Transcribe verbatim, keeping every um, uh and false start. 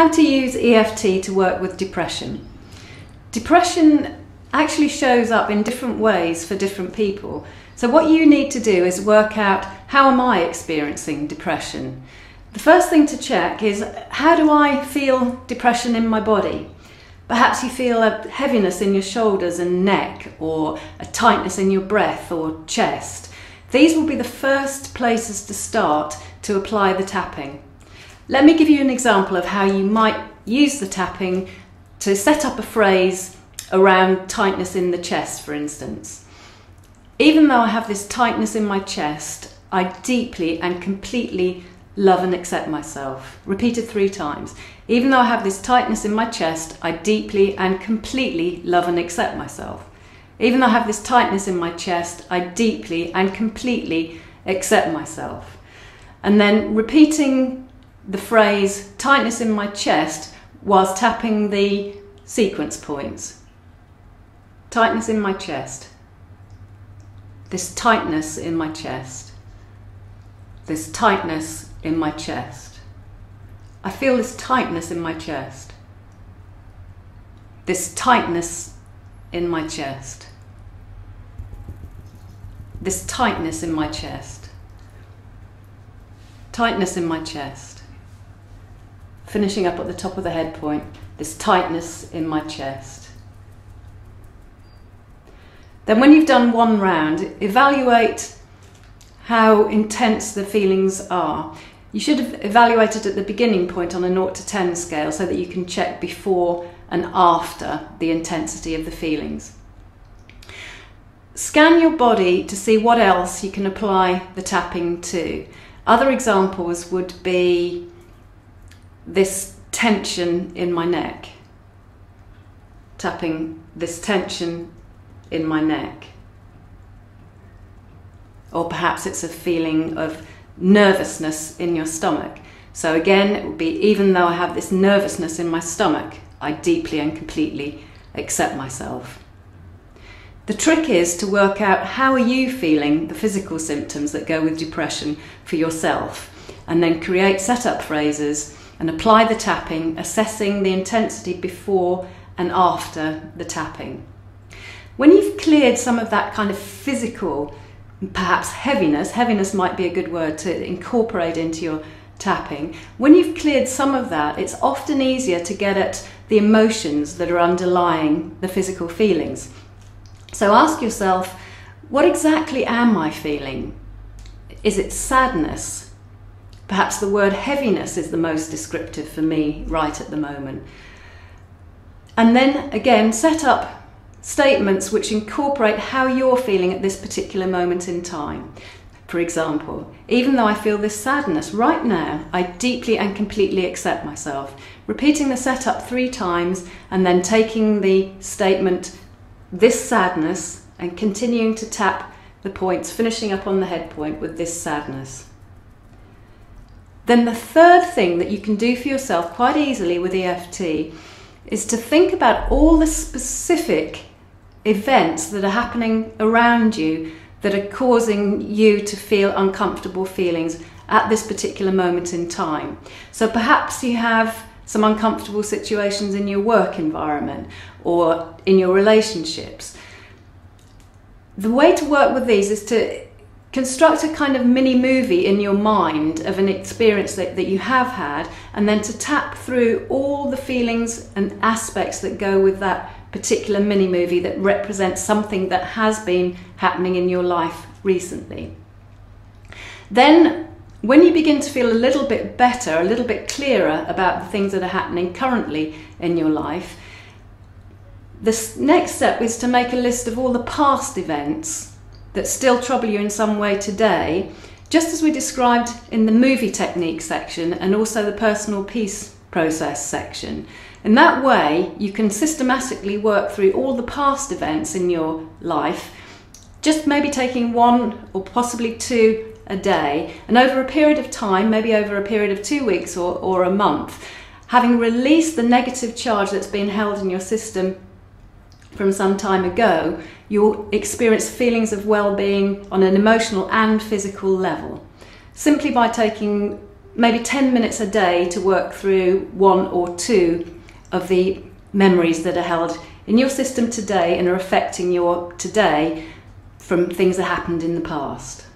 How to use E F T to work with depression. Depression actually shows up in different ways for different people. So what you need to do is work out, how am I experiencing depression? The first thing to check is, how do I feel depression in my body? Perhaps you feel a heaviness in your shoulders and neck, or a tightness in your breath or chest. These will be the first places to start to apply the tapping. Let me give you an example of how you might use the tapping to set up a phrase around tightness in the chest, for instance. Even though I have this tightness in my chest, I deeply and completely love and accept myself. Repeated three times. Even though I have this tightness in my chest, I deeply and completely love and accept myself. Even though I have this tightness in my chest, I deeply and completely accept myself. And then repeating the phrase tightness in my chest whilst tapping the sequence points. Tightness in my chest. This tightness in my chest. This tightness in my chest. I feel this tightness in my chest. This tightness in my chest. This tightness in my chest. Tightness in my chest. Finishing up at the top of the head point, this tightness in my chest. Then when you've done one round, evaluate how intense the feelings are. You should have evaluated at the beginning point on a zero to ten scale so that you can check before and after the intensity of the feelings. Scan your body to see what else you can apply the tapping to. Other examples would be this tension in my neck, tapping this tension in my neck. Or perhaps it's a feeling of nervousness in your stomach. So again, it would be, even though I have this nervousness in my stomach, I deeply and completely accept myself. The trick is to work out, how are you feeling the physical symptoms that go with depression for yourself, and then create setup phrases and apply the tapping, assessing the intensity before and after the tapping. When you've cleared some of that kind of physical, perhaps heaviness, heaviness might be a good word to incorporate into your tapping. When you've cleared some of that, it's often easier to get at the emotions that are underlying the physical feelings. So ask yourself, what exactly am I feeling? Is it sadness? Perhaps the word heaviness is the most descriptive for me right at the moment. And then again, set up statements which incorporate how you're feeling at this particular moment in time. For example, even though I feel this sadness right now, I deeply and completely accept myself. Repeating the setup three times and then taking the statement, this sadness, and continuing to tap the points, finishing up on the head point with this sadness. Then the third thing that you can do for yourself quite easily with E F T is to think about all the specific events that are happening around you that are causing you to feel uncomfortable feelings at this particular moment in time. So perhaps you have some uncomfortable situations in your work environment or in your relationships. The way to work with these is to construct a kind of mini-movie in your mind of an experience that, that you have had, and then to tap through all the feelings and aspects that go with that particular mini-movie that represents something that has been happening in your life recently. Then, when you begin to feel a little bit better, a little bit clearer about the things that are happening currently in your life, the next step is to make a list of all the past events that still trouble you in some way today, just as we described in the movie technique section and also the personal peace process section. In that way, you can systematically work through all the past events in your life, just maybe taking one or possibly two a day, and over a period of time, maybe over a period of two weeks or, or a month, having released the negative charge that's been held in your system from some time ago, you'll experience feelings of well-being on an emotional and physical level, simply by taking maybe ten minutes a day to work through one or two of the memories that are held in your system today and are affecting your today from things that happened in the past.